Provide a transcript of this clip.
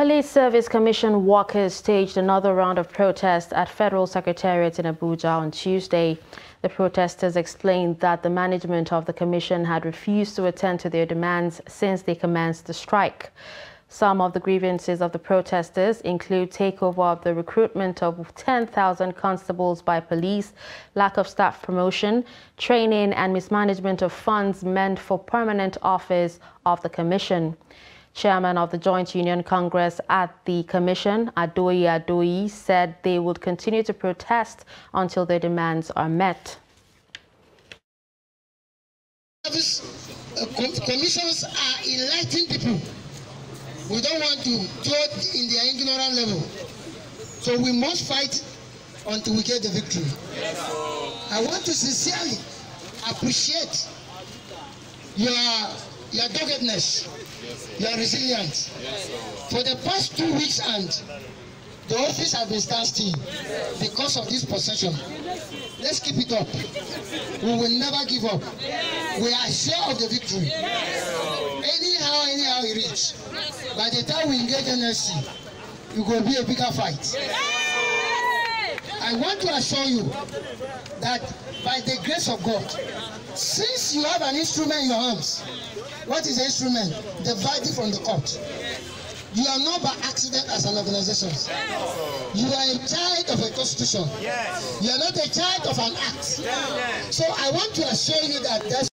Police Service Commission workers staged another round of protests at Federal Secretariat in Abuja on Tuesday. The protesters explained that the management of the commission had refused to attend to their demands since they commenced the strike. Some of the grievances of the protesters include takeover of the recruitment of 10,000 constables by police, lack of staff promotion, training and mismanagement of funds meant for permanent office of the commission. Chairman of the Joint Union Congress at the Commission, Adoyi Adoyi, said they would continue to protest until their demands are met. Commissions are enlightened people. We don't want to float in their ignorant level. So we must fight until we get the victory. I want to sincerely appreciate your doggedness, your resilience. For the past 2 weeks and the office has been standing because of this possession. Let's keep it up. We will never give up. We are sure of the victory. Anyhow it is. By the time we engage NSC, it will be a bigger fight. I want to assure you that by the grace of God, since you have an instrument in your hands, what is the instrument? The verdict from the court. You are not by accident as an organization. You are a child of a constitution. You are not a child of an act. So I want to assure you that there's